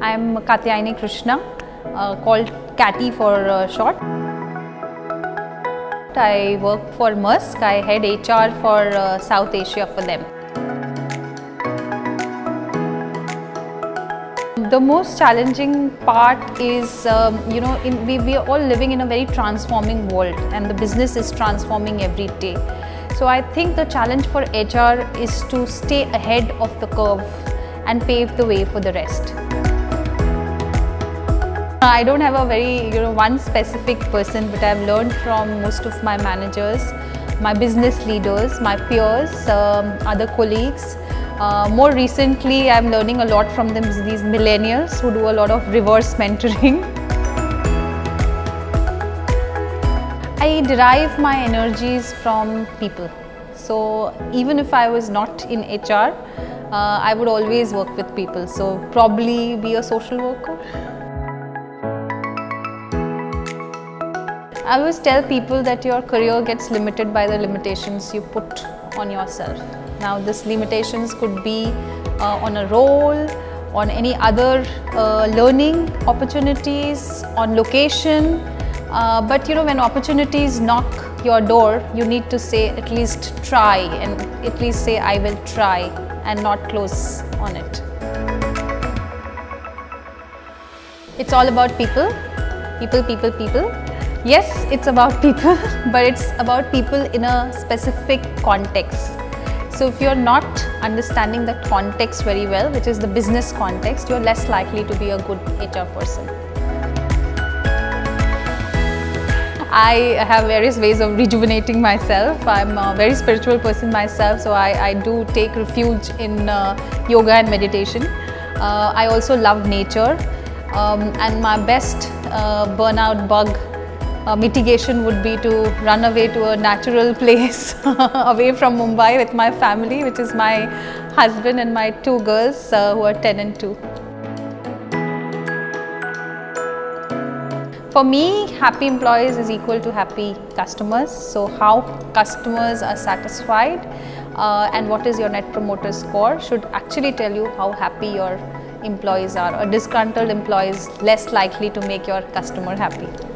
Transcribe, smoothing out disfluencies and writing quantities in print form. I am Katyayani Krishna, called Katy for short. I work for Maersk. I head HR for South Asia for them. The most challenging part is, we are all living in a very transforming world, and the business is transforming every day. So I think the challenge for HR is to stay ahead of the curve and pave the way for the rest. I don't have a very, one specific person, but I've learned from most of my managers, my business leaders, my peers, other colleagues. More recently, I'm learning a lot from these millennials who do a lot of reverse mentoring. I derive my energies from people. So even if I was not in HR, I would always work with people. So probably be a social worker. I always tell people that your career gets limited by the limitations you put on yourself. Now, these limitations could be on a role, on any other learning opportunities, on location. But when opportunities knock your door, you need to say at least try, and at least say I will try, and not close on it. It's all about people, people, people, people. Yes, it's about people, but it's about people in a specific context. So if you're not understanding the context very well, which is the business context, you're less likely to be a good HR person. I have various ways of rejuvenating myself. I'm a very spiritual person myself, so I do take refuge in yoga and meditation. I also love nature, and my best burnout bug mitigation would be to run away to a natural place away from Mumbai with my family, which is my husband and my two girls who are 10 and 2. For me, happy employees is equal to happy customers. So how customers are satisfied and what is your net promoter score should actually tell you how happy your employees are. A disgruntled employee is less likely to make your customer happy.